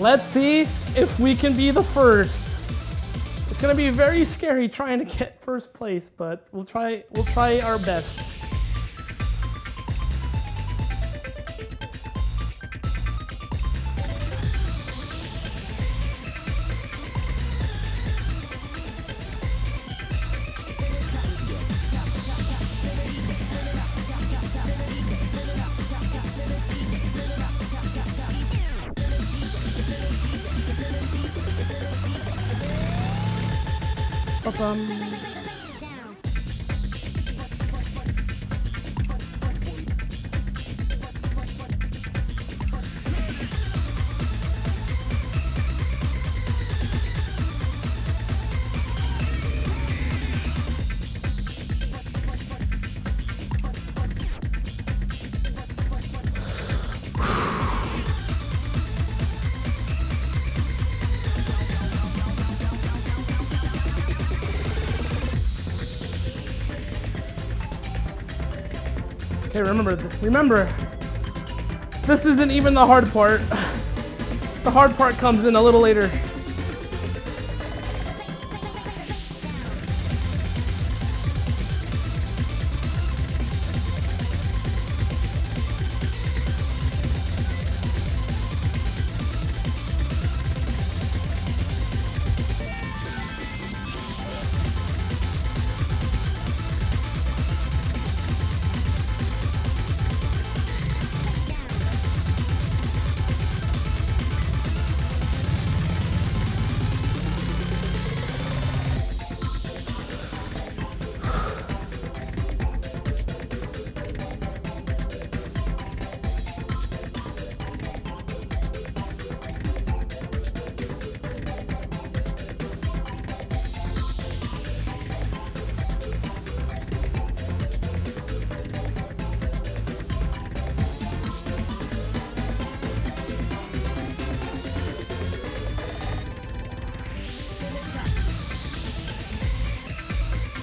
Let's see if we can be the firsts. It's gonna be very scary trying to get first place, but we'll try our best. Okay, remember, this isn't even the hard part. The hard part comes in a little later.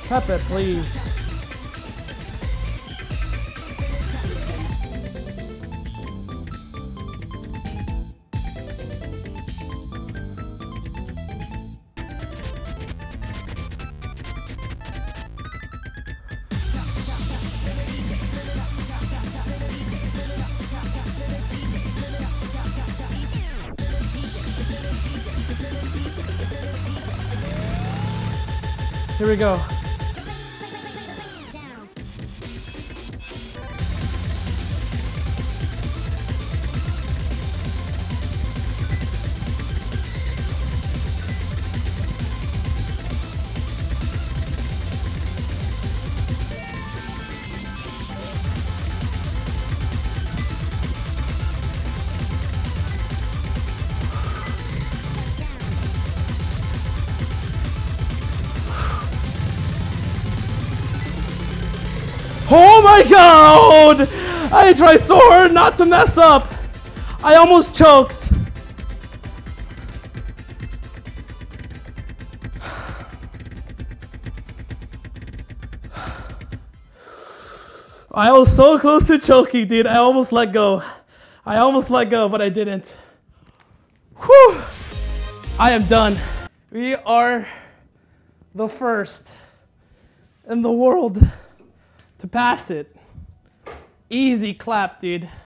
Cup it, please. Here we go. Oh my god! I tried so hard not to mess up! I almost choked! I was so close to choking, dude. I almost let go. I almost let go, but I didn't. Whew! I am done. We are the first in the world to pass it. Easy clap, dude.